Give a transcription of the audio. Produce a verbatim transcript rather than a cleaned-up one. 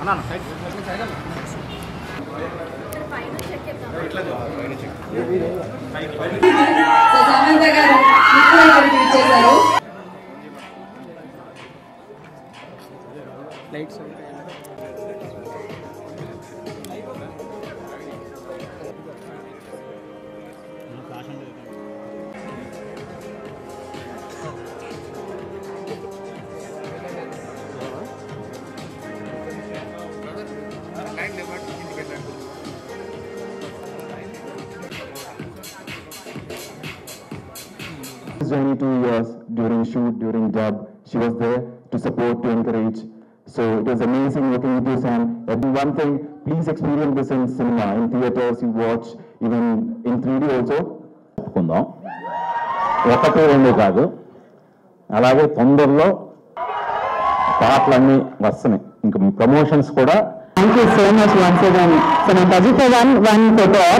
twenty-two years during shoot, during job, she was there to support, to encourage. So it was amazing working with you, Sam. One thing, please experience this in cinema, in theatres, you watch, even in three D also. Thank you so much once again, Samantha, for one, one photo.